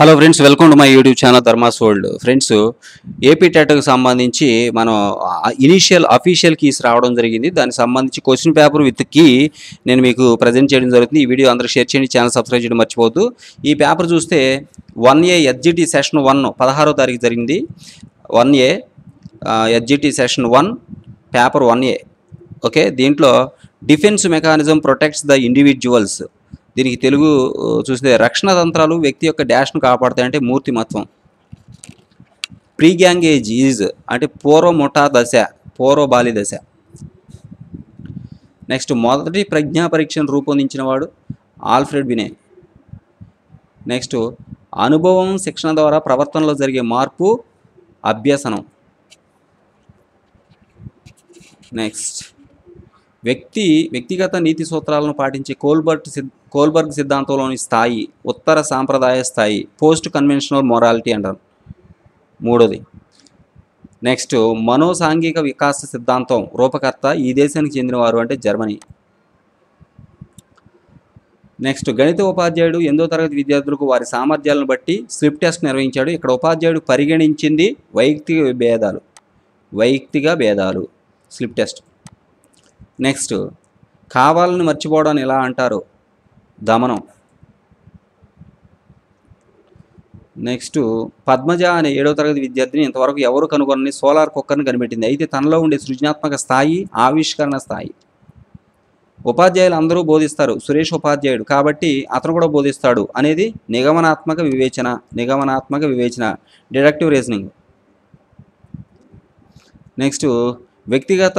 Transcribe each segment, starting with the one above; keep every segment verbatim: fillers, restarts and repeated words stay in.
Hello friends, welcome to my YouTube channel Dharma సోల్డ్. Friends, AP టెట్కు సంబంధించి మనం ఇనీషియల్ అఫీషియల్ కీస్ రావడం జరిగింది. దానికి సంబంధించి క్వశ్చన్ పేపర్ విత్ కీ నేను మీకు ప్రజెంట్ చేయడం జరుగుతుంది. ఈ వీడియో అందరూ షేర్ చేయండి, ఛానల్ సబ్స్క్రైబ్ చేయడం మర్చిపోవద్దు. ఈ పేపర్ చూస్తే one A SGT session one పదహారో తారీఖు జరిగింది. One A SGT session one paper one A okay. దీంట్లో defence mechanism protects the individuals, దీనికి తెలుగు చూస్తే రక్షణ తంత్రాలు వ్యక్తి యొక్క డాష్ను కాపాడుతాయంటే మూర్తిమత్వం. ప్రీ గ్యాంగ్ ఏజ్ ఈజ్ అంటే పూర్వ ముఠా దశ, పూర్వ బాలి దశ. నెక్స్ట్ మొదటి ప్రజ్ఞా పరీక్షను రూపొందించిన వాడు ఆల్ఫ్రెడ్ బినే. నెక్స్ట్ అనుభవం శిక్షణ ద్వారా ప్రవర్తనలో జరిగే మార్పు అభ్యసనం. నెక్స్ట్ వ్యక్తి వ్యక్తిగత నీతి సూత్రాలను పాటించే కోల్బర్గ్ సిద్ కోల్బర్గ్ సిద్ధాంతంలోని స్థాయి ఉత్తర సాంప్రదాయ స్థాయి, పోస్ట్ కన్వెన్షనల్ మొరాలిటీ అంటారు. మూడోది నెక్స్ట్ మనోసాంఘిక వికాస సిద్ధాంతం రూపకర్త ఈ దేశానికి చెందినవారు అంటే జర్మనీ. నెక్స్ట్ గణిత ఉపాధ్యాయుడు ఎనిమిదో తరగతి విద్యార్థులకు వారి సామర్థ్యాలను బట్టి స్లిప్ టెస్ట్ నిర్వహించాడు. ఇక్కడ ఉపాధ్యాయుడు పరిగణించింది వైయక్తిక భేదాలు, వైయక్తిక భేదాలు స్లిప్ టెస్ట్. నెక్స్ట్ కావాలని మర్చిపోవడాన్ని ఎలా అంటారు? దమనం. నెక్స్ట్ పద్మజ అనే ఏడవ తరగతి విద్యార్థిని ఇంతవరకు ఎవరు కనుగొనని సోలార్ కుక్కర్ని కనిపెట్టింది. అయితే తనలో ఉండే సృజనాత్మక స్థాయి ఆవిష్కరణ స్థాయి. ఉపాధ్యాయులు అందరూ బోధిస్తారు, సురేష్ ఉపాధ్యాయుడు కాబట్టి అతను కూడా బోధిస్తాడు అనేది నిగమనాత్మక వివేచన, నిగమనాత్మక వివేచన డిడక్టివ్ రీజనింగ్. నెక్స్ట్ వ్యక్తిగత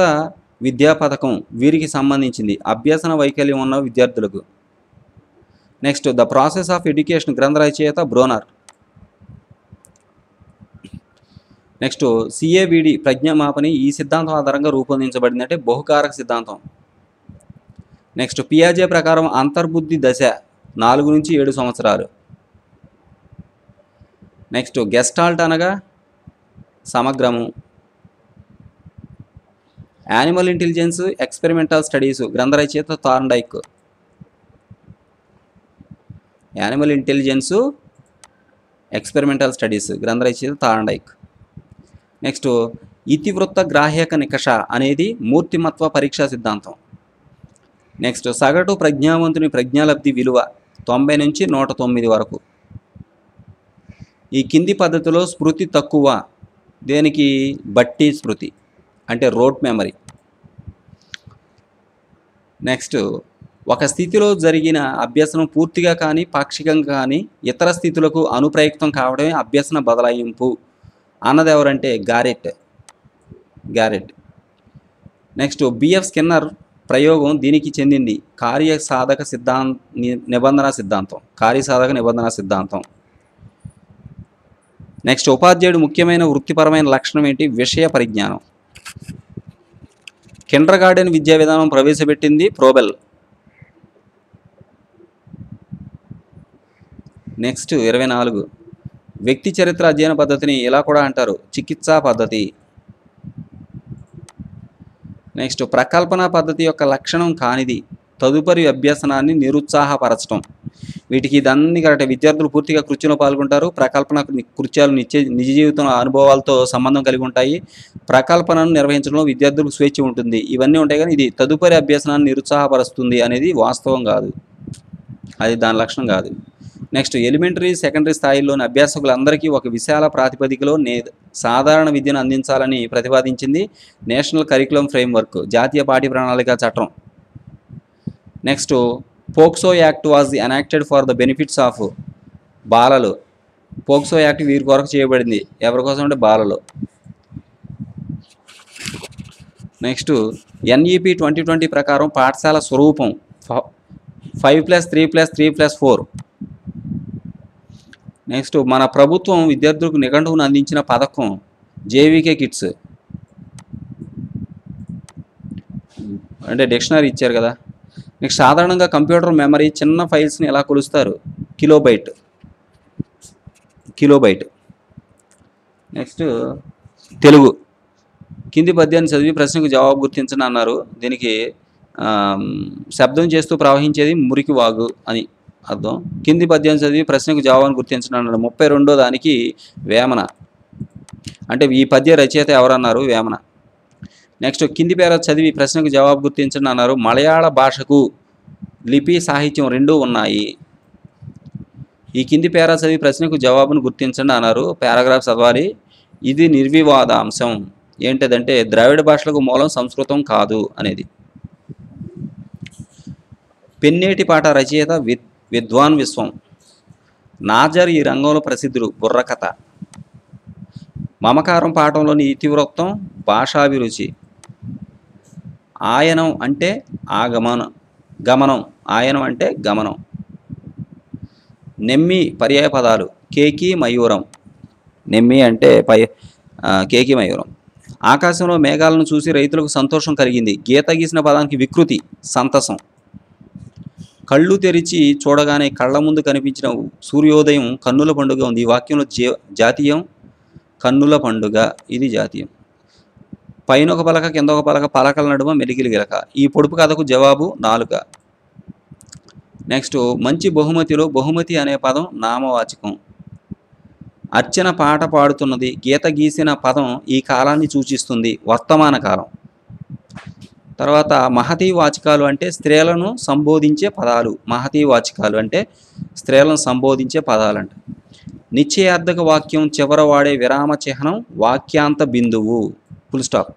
విద్యా పథకం వీరికి సంబంధించింది, అభ్యసన వైకల్యం ఉన్న విద్యార్థులకు. Next the process of education గ్రంథ రచయిత బ్రోనర్. నెక్స్ట్ సిఏబిడి ప్రజ్ఞామాపని ఈ సిద్ధాంతం ఆధారంగా రూపొందించబడింది అంటే బహుకారక సిద్ధాంతం. నెక్స్ట్ పియాజే ప్రకారం అంతర్బుద్ధి దశ నాలుగు నుంచి ఏడు సంవత్సరాలు. నెక్స్ట్ గెస్టాల్ట్ అనగా సమగ్రము. యానిమల్ ఇంటెలిజెన్స్ ఎక్స్పెరిమెంటల్ స్టడీస్ గ్రంథ రచయిత Thorndike. Animal intelligence experimental studies గ్రంథ రచయిత థార్న్డైక్. నెక్స్ట్ ఇతివృత్త గ్రాహ్యక నికష అనేది మూర్తిమత్వ పరీక్షా సిద్ధాంతం. నెక్స్ట్ సగటు ప్రజ్ఞావంతుని ప్రజ్ఞాలబ్ధి విలువ తొంభై నుంచి నూట తొమ్మిది వరకు. ఈ కింది పద్ధతిలో స్మృతి తక్కువ దేనికి? బట్టి స్మృతి అంటే రోట్ మెమరీ. నెక్స్ట్ ఒక స్థితిలో జరిగిన అభ్యసనం పూర్తిగా కానీ పాక్షికంగా కానీ ఇతర స్థితులకు అనుప్రయుక్తం కావడమే అభ్యసన బదలాయింపు అన్నది ఎవరంటే Garrett, Garrett. Next B F Skinner ప్రయోగం దీనికి చెందింది, కార్యసాధక సిద్ధాంత నిబంధన సిద్ధాంతం, కార్యసాధక నిబంధన సిద్ధాంతం. నెక్స్ట్ ఉపాధ్యాయుడు ముఖ్యమైన వృత్తిపరమైన లక్షణం ఏంటి? విషయ పరిజ్ఞానం. కిండర్ గార్డెన్ విద్యా విధానం ప్రవేశపెట్టింది ప్రోబెల్. నెక్స్ట్ ఇరవై నాలుగు వ్యక్తి చరిత్ర అధ్యయన పద్ధతిని ఇలా కూడా అంటారు, చికిత్సా పద్ధతి. నెక్స్ట్ ప్రకల్పన పద్ధతి యొక్క లక్షణం కానిది తదుపరి అభ్యసనాన్ని నిరుత్సాహపరచడం. వీటికి ఇదన్నీ కరెక్ట్. విద్యార్థులు పూర్తిగా కృత్యంలో పాల్గొంటారు. ప్రకల్పన కృత్యాలు నిత్య నిజ జీవితం అనుభవాలతో సంబంధం కలిగి ఉంటాయి. ప్రకల్పనను నిర్వహించడంలో విద్యార్థులకు స్వేచ్ఛ ఉంటుంది. ఇవన్నీ ఉంటాయి కానీ ఇది తదుపరి అభ్యసనాన్ని నిరుత్సాహపరుస్తుంది అనేది వాస్తవం కాదు, అది దాని లక్షణం కాదు. నెక్స్ట్ ఎలిమెంటరీ సెకండరీ స్థాయిలోని అభ్యాసకులందరికీ ఒక విశాల ప్రాతిపదికలో నే సాధారణ విద్యను అందించాలని ప్రతిపాదించింది నేషనల్ కరికులం ఫ్రేమ్వర్క్, జాతీయ పాఠ్య ప్రణాళిక చట్టం. Next POCSO act was the enacted for the benefits of బాలలు. పోక్సో యాక్ట్ వీరి కొరకు చేయబడింది, ఎవరి కోసం అంటే బాలలు. నెక్స్ట్ ఎన్ఈపీ ట్వంటీ ట్వంటీ ప్రకారం పాఠశాల స్వరూపం five plus three plus three plus four. Next మన ప్రభుత్వం విద్యార్థులకు నిఘంటువును అందించిన పథకం జేవీకే కిట్స్ అంటే డిక్షనరీ ఇచ్చారు కదా. నెక్స్ట్ సాధారణంగా కంప్యూటర్ మెమరీ చిన్న ఫైల్స్ని ఎలా కొలుస్తారు? Kilobyte, kilobyte. నెక్స్ట్ తెలుగు కింది పద్యాన్ని చదివి ప్రశ్నకు జవాబు గుర్తించని అన్నారు. దీనికి శబ్దం చేస్తూ ప్రవహించేది మురికి వాగు అని. అర్థం. కింది పద్యం చదివి ప్రశ్నకు జవాబును గుర్తించడం అన్నాడు. ముప్పై రెండో దానికి వేమన, అంటే ఈ పద్య రచయిత ఎవరన్నారు? వేమన. నెక్స్ట్ కింది పేర చదివి ప్రశ్నకు జవాబు గుర్తించండి అన్నారు. మలయాళ భాషకు లిపి సాహిత్యం రెండూ ఉన్నాయి. ఈ కింది పేర చదివి ప్రశ్నకు జవాబును గుర్తించండి అన్నారు. పారాగ్రాఫ్ చదవాలి. ఇది నిర్వివాద అంశం. ఏంటదంటే ద్రావిడ భాషలకు మూలం సంస్కృతం కాదు అనేది. పెన్నేటి పాట రచయిత విద్వాన్ విశ్వం. నాజర్ ఈ రంగంలో ప్రసిద్ధుడు. బుర్రకథ. మమకారం పాఠంలోని ఇతివృత్తం భాషాభిరుచి. ఆయనం అంటే ఆగమనం, గమనం. ఆయనం అంటే గమనం. నెమ్మి పర్యాయ పదాలు. కేకి మయూరం. నెమ్మి అంటే పై కేకి మయూరం. ఆకాశంలో మేఘాలను చూసి రైతులకు సంతోషం కలిగింది. గీత గీసిన పదానికి వికృతి, సంతసం. కళ్ళు తెరిచి చూడగానే కళ్ళ ముందు కనిపించిన సూర్యోదయం కన్నుల పండుగ ఉంది. ఈ వాక్యంలో జే జాతీయం కన్నుల పండుగ, ఇది జాతీయం. పైన ఒక పలక, కింద ఒక పలక, పలకల నడుమ మెలిగిలి గిలక. ఈ పొడుపు కథకు జవాబు నాలుక. నెక్స్ట్ మంచి బహుమతిలో బహుమతి అనే పదం నామవాచకం. అర్చన పాట పాడుతున్నది. గీత గీసిన పదం ఈ కాలాన్ని సూచిస్తుంది, వర్తమాన కాలం. తర్వాత మహతీ వాచకాలు అంటే స్త్రీలను సంబోధించే పదాలు. మహతీ వాచకాలు అంటే స్త్రీలను సంబోధించే పదాలంట. నిశ్చయార్థక వాక్యం చివర వాడే విరామ చిహ్నం వాక్యాంత బిందువు, ఫుల్ స్టాప్.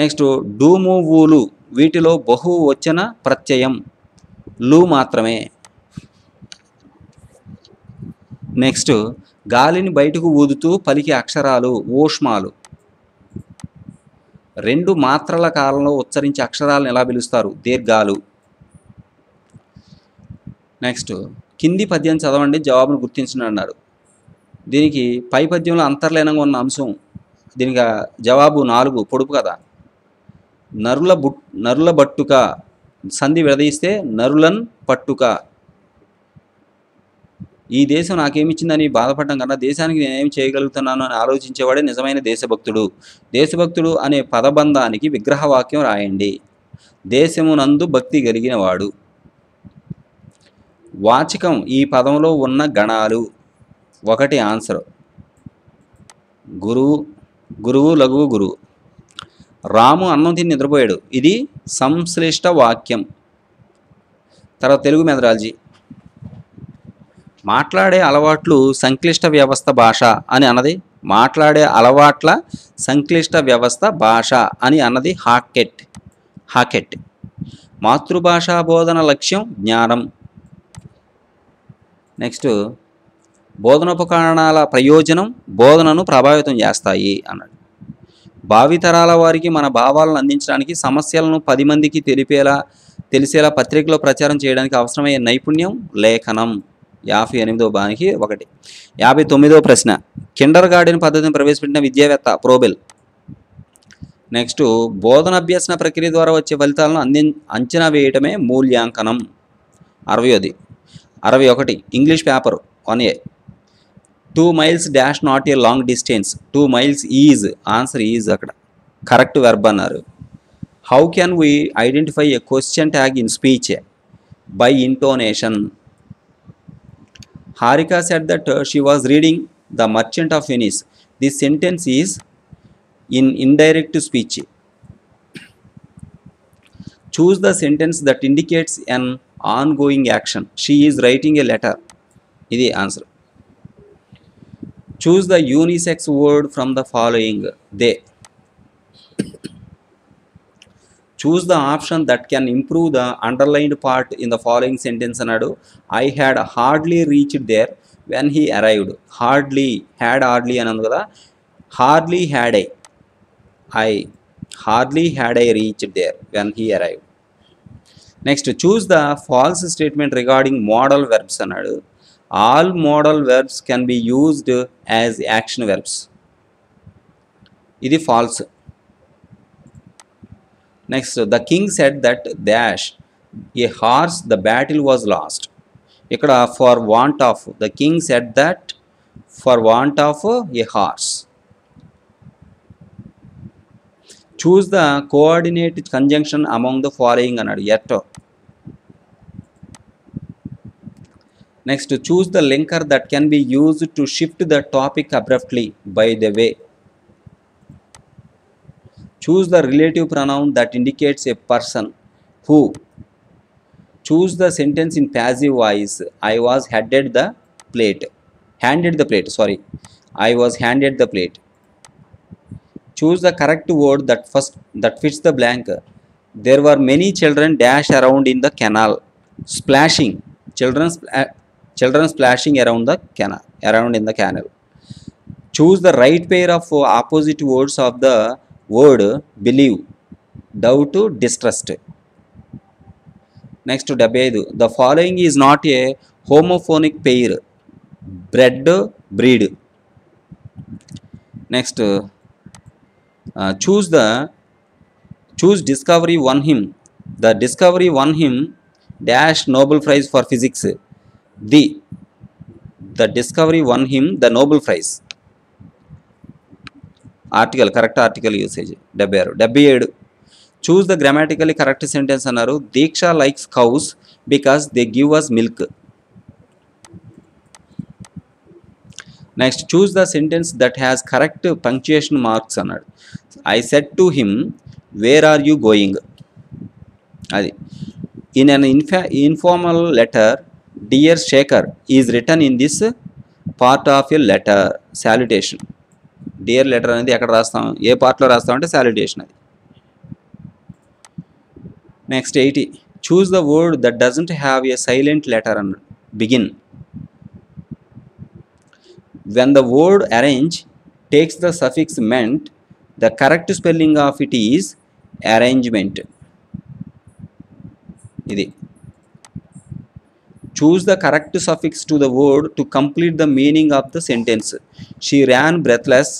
నెక్స్ట్ డూము వూలు, వీటిలో బహు వచ్చిన ప్రత్యయం లు మాత్రమే. నెక్స్ట్ గాలిని బయటకు ఊదుతూ పలికి అక్షరాలు ఓష్మాలు. రెండు మాత్రల కాలంలో ఉచ్చరించే అక్షరాలను ఎలా పిలుస్తారు? దీర్ఘాలు. నెక్స్ట్ కింది పద్యం చదవండి, జవాబును గుర్తించండి అన్నారు. దీనికి పై పద్యంలో అంతర్లీనంగా ఉన్న అంశం, దీనికి జవాబు నాలుగు, పొడుపు కదా. నరుల బుట్ నరుల బట్టుక, సంధి విడదీస్తే నరులన్ పట్టుక. ఈ దేశం నాకేమిచ్చిందని బాధపడడం కన్నా దేశానికి నేనేమి చేయగలుగుతున్నాను అని ఆలోచించేవాడే నిజమైన దేశభక్తుడు. దేశభక్తుడు అనే పదబంధానికి విగ్రహవాక్యం రాయండి. దేశమునందు భక్తి కలిగినవాడు. వాచకం ఈ పదంలో ఉన్న గణాలు. ఒకటి ఆన్సర్. గురువు గురువు లఘువు గురువు. రాము అన్నం తిని నిద్రపోయాడు, ఇది సంశ్లిష్ట వాక్యం. తర్వాత తెలుగు మెథడాలజీ. మాట్లాడే అలవాట్లు సంక్లిష్ట వ్యవస్థ భాష అని అన్నది, మాట్లాడే అలవాట్ల సంక్లిష్ట వ్యవస్థ భాష అని అన్నది హాకెట్. హాకెట్ మాతృభాషా బోధన లక్ష్యం జ్ఞానం. నెక్స్ట్ బోధనోపకరణాల ప్రయోజనం బోధనను ప్రభావితం చేస్తాయి అన్నాడు. భావితరాల వారికి మన భావాలను అందించడానికి, సమస్యలను పది మందికి తెలిపేలా తెలిసేలా పత్రికలో ప్రచారం చేయడానికి అవసరమయ్యే నైపుణ్యం లేఖనం. యాభై ఎనిమిదో బానికి ఒకటి. యాభై తొమ్మిదో ప్రశ్న. కిండర్ గార్డెన్ పద్ధతిని ప్రవేశపెట్టిన విద్యావేత్త ప్రోబెల్. నెక్స్ట్ బోధన అభ్యసన ప్రక్రియ ద్వారా వచ్చే ఫలితాలను అంది అంచనా వేయటమే మూల్యాంకనం. అరవయోది అరవై ఒకటి English paper one A. Two miles dash not a long distance. Two miles is answer. Is అక్కడ కరెక్ట్ వెర్బ్ అన్నారు. How can we identify a question tag in speech? By intonation. Harika said that uh, she was reading The Merchant of Venice. This sentence is in indirect speech. Choose the sentence that indicates an ongoing action. She is writing a letter. This is the answer. Choose the unisex word from the following. They. Choose the option that can improve the underlined part in the following sentence. Anadu, I had hardly reached there when he arrived. Hardly, had hardly anadu kada. Hardly had I. I, hardly had I reached there when he arrived. Next, choose the false statement regarding modal verbs. Anadu, all modal verbs can be used as action verbs. Idi false. Next, the king said that dash, a horse, the battle was lost. Ikkada for want of, the king said that for want of a horse. Choose the coordinate conjunction among the following. Anadu, yet. Next, choose the linker that can be used to shift the topic abruptly. By the way, choose the relative pronoun that indicates a person who. Choose the sentence in passive voice. I was handed the plate. Handed the plate, sorry. I was handed the plate. Choose the correct word that first that fits the blank. There were many children dash around in the canal. Splashing. Children, spl children splashing around the canal. Around in the canal. Choose the right pair of opposite words of the word believe. Doubt to distrust. Next, the following is not a homophonic pair. Bread, breed. Next, uh, choose the choose discovery won him. The discovery won him dash Nobel Prize for Physics. The the discovery won him the Nobel Prize. Article, correct article usage. Dabbed. Choose the grammatically correct sentence. Anaru, Diksha likes cows because they give us milk. Next, choose the sentence that has correct punctuation marks. I said to him, where are you going? In an informal letter, dear Shekhar is written in this part of a letter, salutation. Dear letter anadi akkada rastam, ye part lo rastam ante salutation adi. Next, eighty. Choose the word that doesn't have a silent letter and begin. When the word arrange takes the suffix meant, the correct spelling of it is arrangement. Choose the correct suffix to the word to complete the meaning of the sentence. She ran breathless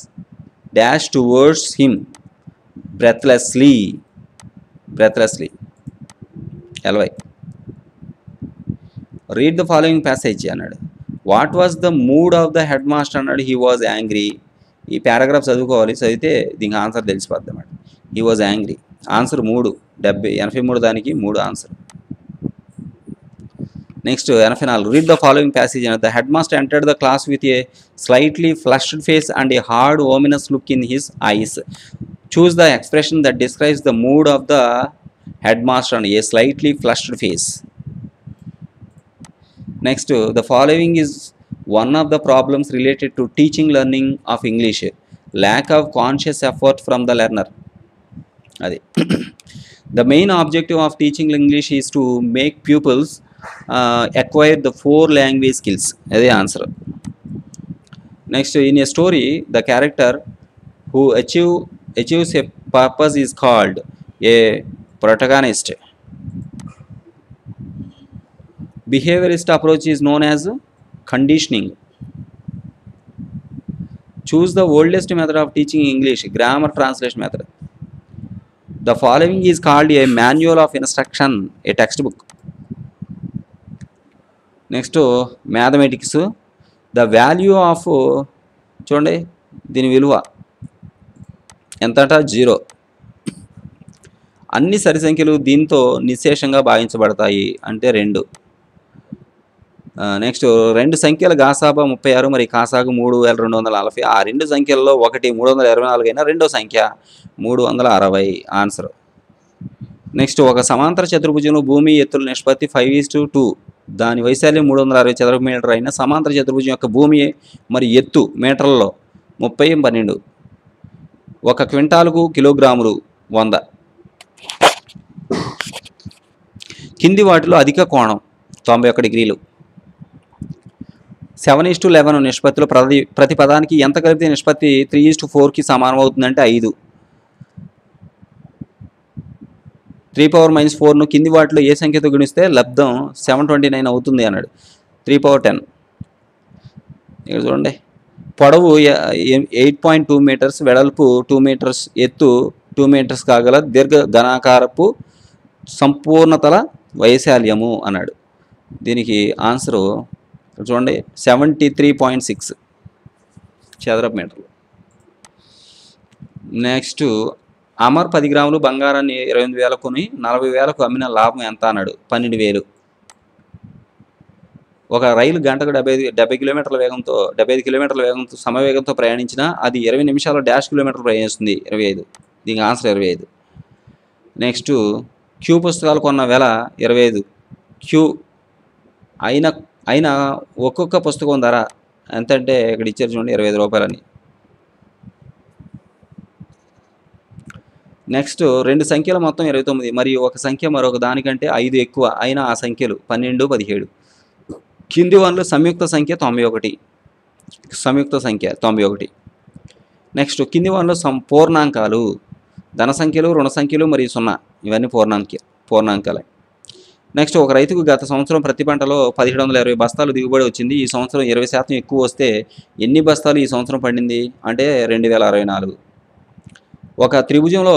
dash towards him. Breathlessly. Breathlessly. L Y. Read the following passage. What was the mood of the headmaster? He was angry. He paragraph sadukovali sadite ding answer telisipattam. He was angry. Answer moodu. eighty three daniki moodu answer. Next, eighty four. Read the following passage. The headmaster entered the class with a slightly flushed face and a hard ominous look in his eyes. Choose the expression that describes the mood of the headmaster and a slightly flushed face. Next, the following is one of the problems related to teaching learning of English. Lack of conscious effort from the learner. The main objective of teaching English is to make pupils uh, acquire the four language skills. That is the answer. Next, in a story, the character who achieve, achieves a purpose is called a protagonist. Behaviorist approach is known as conditioning. Choose the oldest method of teaching English, grammar translation method. The following is called a manual of instruction, a textbook. Next, mathematics. The value of chonde din viluva entata zero. Anni sari sankyalu dinto nisheshanga bhavinchabadatayi ante rendu. Next రెండు సంఖ్యల గాసాబా ముప్పై ఆరు మరి కాసాకు మూడు వేల రెండు వందల నలభై ఆ రెండు సంఖ్యల్లో ఒకటి మూడు వందల ఇరవై నాలుగు అయినా రెండో సంఖ్య మూడు వందల అరవై ఆన్సర్. నెక్స్ట్, ఒక సమాంతర చతుర్భుజంలో భూమి ఎత్తుల నిష్పత్తి ఫైవ్ ఈస్ టు టూ, దాని వైశాల్యం మూడు వందల అరవై చదరపు మీటర్ అయినా సమాంతర చతుర్భుజం యొక్క భూమి మరి ఎత్తు మీటర్లలో ముప్పై పన్నెండు, ఒక క్వింటాలకు కిలోగ్రాములు వంద. కింది వాటిలో అధిక కోణం తొంభై ఒక్క డిగ్రీలు, సెవెన్ ఈస్ టు లెవెన్ నిష్పత్తిలో ప్రతి ప్రతి పదానికి ఎంత కలిపితే నిష్పత్తి త్రీ ఈస్ టు ఫోర్కి సమానం అవుతుందంటే ఐదు, త్రీ పవర్ మైనస్ ఫోర్ను కింది వాటిలో ఏ సంఖ్యతో గుణిస్తే లబ్ధం సెవెన్ ట్వంటీ నైన్ అవుతుంది అన్నాడు. Three power ten. ఇక్కడ చూడండి, పొడవు ఎయిట్ పాయింట్ టూ మీటర్స్, వెడల్పు టూ మీటర్స్, ఎత్తు టూ మీటర్స్ కాగల దీర్ఘ ఘనాకారపు సంపూర్ణతల వైశాల్యము అన్నాడు. దీనికి ఆన్సరు చూడండి సెవెంటీ త్రీ పాయింట్ సిక్స్ చదరపు మీటర్లు. నెక్స్ట్, అమర్ పది గ్రాములు బంగారాన్ని ఇరవై ఎనిమిది వేలకు కొని నలభై వేలకు అమ్మిన లాభం ఎంత అన్నాడు. పన్నెండు వేలు. ఒక రైలు గంటకు డెబ్బై డెబ్బై కిలోమీటర్ల వేగంతో డెబ్బై ఐదు కిలోమీటర్ల వేగంతో సమవేగంతో ప్రయాణించినా అది ఇరవై నిమిషాల్లో డాష్ కిలోమీటర్లు ప్రయాణిస్తుంది ఇరవై ఐదు దీనికి ఆన్సర్ ఇరవై ఐదు. నెక్స్ట్ క్యూ పుస్తకాలు కొన్న వేళ ఇరవై ఐదు క్యూ అయిన అయినా ఒక్కొక్క పుస్తకం ధర ఎంత అంటే ఇక్కడ ఇచ్చారు చూడండి ఇరవై ఐదు రూపాయలని. నెక్స్ట్ రెండు సంఖ్యల మొత్తం ఇరవై తొమ్మిది మరియు ఒక సంఖ్య మరొక దానికంటే ఐదు ఎక్కువ అయినా ఆ సంఖ్యలు పన్నెండు పదిహేడు. కింది వన్లో సంయుక్త సంఖ్య తొంభై ఒకటి సంయుక్త సంఖ్య తొంభై ఒకటి. నెక్స్ట్ కింది వన్లో సం పూర్ణాంకాలు ధన సంఖ్యలు రుణ సంఖ్యలు మరియు సున్నా ఇవన్నీ పూర్ణాంక పూర్ణాంకాలే. నెక్స్ట్ ఒక రైతుకు గత సంవత్సరం ప్రతి పంటలో పదిహేడు వందల ఇరవై బస్తాలు దిగుబడి వచ్చింది ఈ సంవత్సరం ఇరవై శాతం ఎక్కువ వస్తే ఎన్ని బస్తాలు ఈ సంవత్సరం పండింది అంటే రెండు వేల అరవై నాలుగు. ఒక త్రిభుజంలో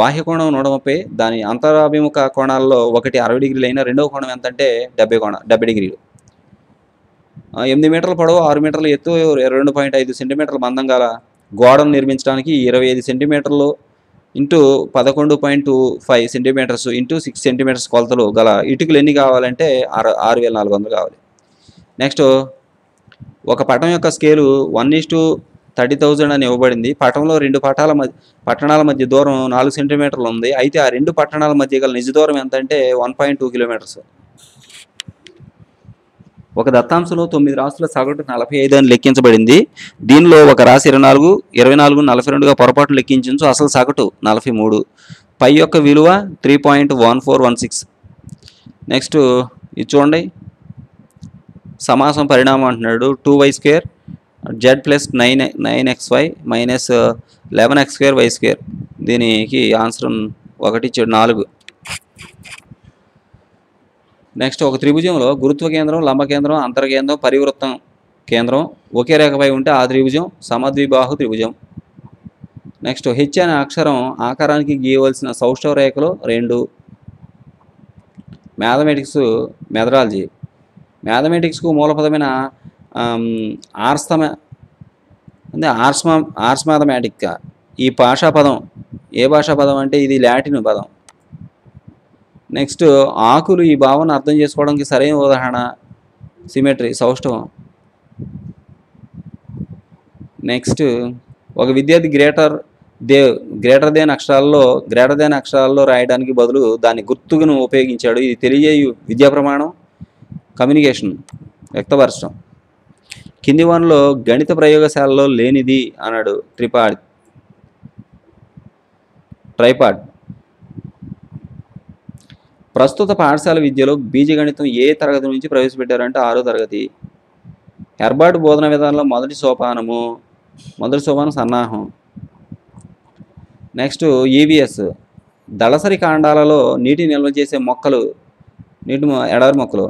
బాహ్యకోణం నూట ముప్పై దాని అంతరాభిముఖ కోణాల్లో ఒకటి అరవై డిగ్రీలు అయినా రెండవ కోణం ఎంత అంటే డెబ్బై కోణ డెబ్బై డిగ్రీలు. ఎనిమిది మీటర్ల పొడవు ఆరు మీటర్ల ఎత్తు రెండు పాయింట్ ఐదు సెంటీమీటర్ల మందం గల గోడను నిర్మించడానికి ఇరవై ఐదు సెంటీమీటర్లు ఇంటూ పదకొండు point five centimeters into six centimeters కొలతలు గల ఇటుకలు ఎన్ని కావాలంటే ఆరు ఆరు వేల నాలుగు వందలు కావాలి. నెక్స్ట్ ఒక పటం యొక్క scale one is to thirty thousand అని ఇవ్వబడింది. పటంలో రెండు పటాల మధ్య పట్టణాల మధ్య దూరం నాలుగు సెంటీమీటర్లు ఉంది. అయితే ఆ రెండు పట్టణాల మధ్య గల నిజ దూరం ఎంత అంటే వన్ పాయింట్ టూ కిలోమీటర్స్. ఒక దత్తాంశంలో తొమ్మిది రాసుల సగటు నలభై ఐదు అని లెక్కించబడింది. దీనిలో ఒక రాశి ఇరవై నాలుగు ఇరవై నాలుగు నలభై రెండుగా పొరపాటు లెక్కించు అసలు సగటు నలభై మూడు. పై యొక్క విలువ three point one four one six. Next ఇది చూడండి సమాసం పరిణామం అంటున్నాడు two y square z plus nine nine x y minus eleven x square y square దీనికి ఆన్సర్ ఒకటి చెడు నాలుగు. నెక్స్ట్ ఒక త్రిభుజంలో గురుత్వ కేంద్రం లంబ కేంద్రం అంతర కేంద్రం పరివృత్తం కేంద్రం ఒకే రేఖపై ఉంటే ఆ త్రిభుజం సమద్విబాహు త్రిభుజం. నెక్స్ట్ హెచ్ అనే అక్షరం ఆకారానికి గీయవలసిన సౌష్ఠవ రేఖలు రెండు. మ్యాథమెటిక్స్ మెథడాలజీ మ్యాథమెటిక్స్కు మూలపదమైన ఆర్స్తమ అంటే ఆర్స్మ ఆర్స్ మ్యాథమెటిక్ ఈ భాషా పదం ఏ భాషా పదం అంటే ఇది లాటిన్ పదం. నెక్స్ట్ ఆకులు ఈ భావన అర్థం చేసుకోవడానికి సరైన ఉదాహరణ సిమెట్రీ సౌష్ఠవం. నెక్స్ట్ ఒక విద్యార్థి గ్రేటర్ దేవ్ గ్రేటర్ దేన్ అక్షరాల్లో గ్రేటర్ దేన్ అక్షరాల్లో రాయడానికి బదులు దాని గుర్తును ఉపయోగించాడు. ఇది తెలియజేయు విద్యా ప్రమాణం కమ్యూనికేషన్ వ్యక్తపరచడం. కింది వన్లో గణిత ప్రయోగశాలలో లేనిది అన్నాడు ట్రిపాడ్ ట్రైపాడ్. ప్రస్తుత పాఠశాల విద్యలో బీజగణితం ఏ తరగతి నుంచి ప్రవేశపెట్టారంటే ఆరో తరగతి. హెర్బర్ట్ బోధన విధానంలో మొదటి సోపానము మొదటి సోపానం సన్నాహం. నెక్స్ట్ ఈవిఎస్ దళసరి కాండాలలో నీటి నిల్వ చేసే మొక్కలు నీటి ఎడారి మొక్కలు.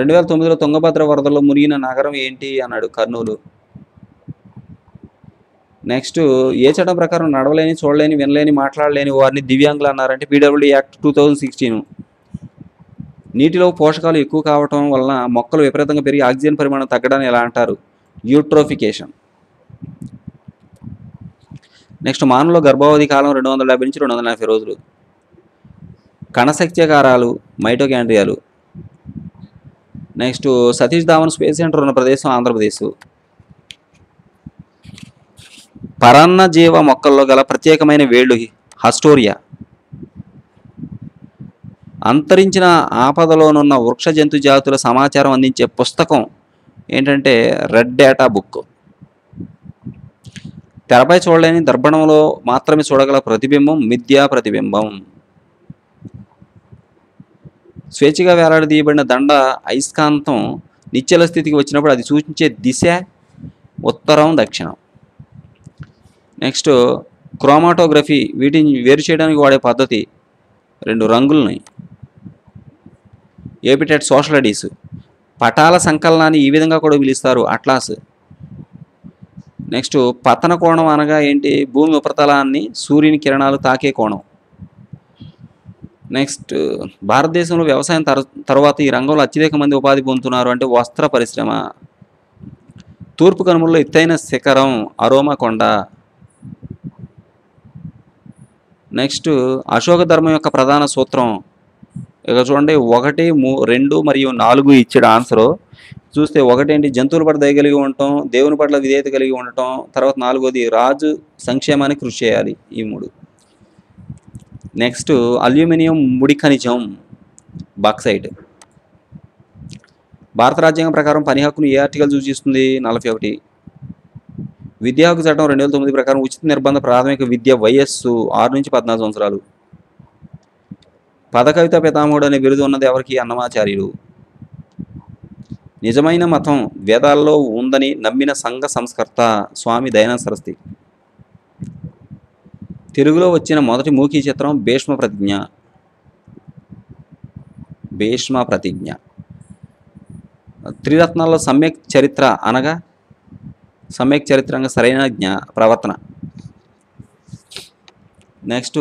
రెండు వేల తొమ్మిదిలో తుంగభద్ర వరదల్లో మునిగిన నగరం ఏంటి అన్నాడు కర్నూలు. నెక్స్ట్ ఏ చట్టం ప్రకారం నడవలేని చూడలేని వినలేని మాట్లాడలేని వారిని దివ్యాంగులు అన్నారంటే PWD act two thousand sixteen. నీటిలో పోషకాలు ఎక్కువ కావటం వలన మొక్కలు విపరీతంగా పెరిగి ఆక్సిజన్ పరిమాణం తగ్గడాన్ని ఎలా అంటారు యూట్రోఫికేషన్. నెక్స్ట్ మానవుల గర్భావధి కాలం రెండు వందల డెబ్బై నుంచి రెండు వందల నలభై రోజులు. కణశక్త్యకారాలు మైటోకాండ్రియాలు. Next Satish Dhawan space centre ఉన్న ప్రదేశం ఆంధ్రప్రదేశ్. పరాన్న జీవ మొక్కల్లో గల ప్రత్యేకమైన వేళ్ళు హస్టోరియా. అంతరించిన ఆపదలోనున్న వృక్ష జంతు జాతుల సమాచారం అందించే పుస్తకం ఏంటంటే రెడ్ డేటా బుక్. తెరపై చూడలేని దర్పణంలో మాత్రమే చూడగల ప్రతిబింబం మిథ్యా ప్రతిబింబం. స్వేచ్ఛగా వేలాడదీయబడిన దండ అయస్కాంతం నిశ్చల స్థితికి వచ్చినప్పుడు అది సూచించే దిశ ఉత్తరం దక్షిణం. నెక్స్ట్ క్రోమాటోగ్రఫీ వీటిని వేరు చేయడానికి వాడే పద్ధతి రెండు రంగులని. ఏపీ టెట్ సోషల్ స్టడీస్ పటాల సంకలనాన్ని ఈ విధంగా కూడా పిలుస్తారు అట్లాస్. నెక్స్ట్ పతన కోణం అనగా ఏంటి భూమి ఉపరితలాన్ని సూర్యుని కిరణాలు తాకే కోణం. నెక్స్ట్ భారతదేశంలో వ్యవసాయం తర్ తర్వాత ఈ రంగంలో అత్యధిక మంది ఉపాధి పొందుతున్నారు అంటే వస్త్ర పరిశ్రమ. తూర్పు కనుమల్లో ఎత్తైన శిఖరం అరోమా కొండ. నెక్స్ట్ అశోక ధర్మం యొక్క ప్రధాన సూత్రం ఇక్కడ చూడండి ఒకటి మూ రెండు మరియు నాలుగు ఇచ్చిన ఆన్సరు చూస్తే ఒకటేంటి జంతువుల పట్ల దయ కలిగి ఉండటం, దేవుని పట్ల విధేయత కలిగి ఉండటం, తర్వాత నాలుగోది రాజు సంక్షేమానికి కృషి చేయాలి. ఈ మూడు. నెక్స్ట్ అల్యూమినియం ముడి ఖనిజం బాక్సైట్. భారత రాజ్యాంగం ప్రకారం పని హక్కును ఏ ఆర్టికల్ సూచిస్తుంది? నలభై ఒకటి. విద్యా హక్కు చట్టం రెండు వేల తొమ్మిది ప్రకారం ఉచిత నిర్బంధ ప్రాథమిక విద్య వయస్సు ఆరు నుంచి పద్నాలుగు సంవత్సరాలు. పదకవిత పితామహుడు అనే బిరుదు ఉన్నది ఎవరికి? అన్నమాచార్యులు. నిజమైన మతం వేదాల్లో ఉందని నమ్మిన సంఘ సంస్కర్త స్వామి దయానంద సరస్వతి. తెలుగులో వచ్చిన మొదటి మూకీ చిత్రం భీష్మ ప్రతిజ్ఞ. భీష్మ ప్రతిజ్ఞ. త్రిరత్నాల్లో సమ్యక్ చరిత్ర అనగా సమ్యక్ చరిత్రంగా సరైన జ్ఞా ప్రవర్తన. నెక్స్ట్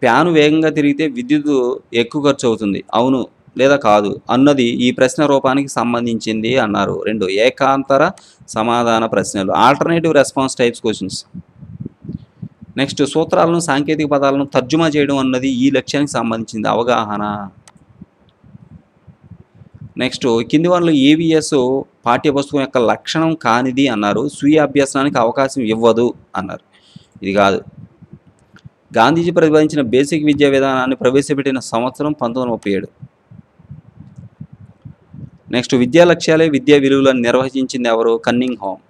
ఫ్యాను వేగంగా తిరిగితే విద్యుత్ ఎక్కువ ఖర్చు అవుతుంది, అవును లేదా కాదు అన్నది ఈ ప్రశ్న రూపానికి సంబంధించింది అన్నారు. రెండు ఏకాంతర సమాధాన ప్రశ్నలు, alternative response types questions. Next సూత్రాలను సాంకేతిక పదాలను తర్జుమా చేయడం అన్నది ఈ లక్ష్యానికి సంబంధించింది, అవగాహన. నెక్స్ట్ కింది వాళ్ళు ఏవిఎస్ పాఠ్యపుస్తకం యొక్క లక్షణం కానిది అన్నారు. స్వీయ అభ్యాసానికి అవకాశం ఇవ్వదు అన్నారు, ఇది కాదు. గాంధీజీ ప్రతిపాదించిన బేసిక్ విద్యా విధానాన్ని ప్రవేశపెట్టిన సంవత్సరం పంతొమ్మిది వందల ముప్పై ఏడు. నెక్స్ట్ విద్యా లక్ష్యాలే విద్యా విలువలను నిర్వహించింది ఎవరు? Cunning home.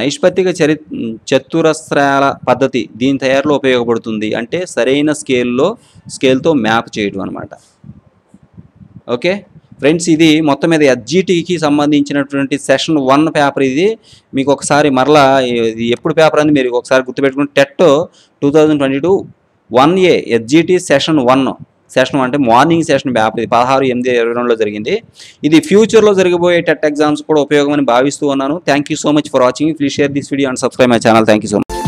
నైష్పత్తిక చరి చతురస్రాల పద్ధతి దీని తయారీలో ఉపయోగపడుతుంది అంటే సరైన స్కేల్లో స్కేల్తో మ్యాప్ చేయడం అనమాట. ఓకే ఫ్రెండ్స్, ఇది మొత్తం మీద ఎస్జిటికి సంబంధించినటువంటి సెషన్ వన్ పేపర్. ఇది మీకు ఒకసారి మరలా ఇది ఎప్పుడు పేపర్ అని మీరు ఒకసారి గుర్తుపెట్టుకుని TET two thousand twenty two one A SGT session one session అంటే మార్నింగ్ సెషన్ పేపర్. ఇది పదహారు ఎనిమిది ఇరవై రెండులో జరిగింది. ఇది ఫ్యూచర్లో జరిగిపోయే టెట్ ఎగ్జామ్స్ కూడా ఉపయోగమని భావిస్తూ ఉన్నాను. Thank you so much for watching. Please share this video and subscribe my channel. Thank you so much.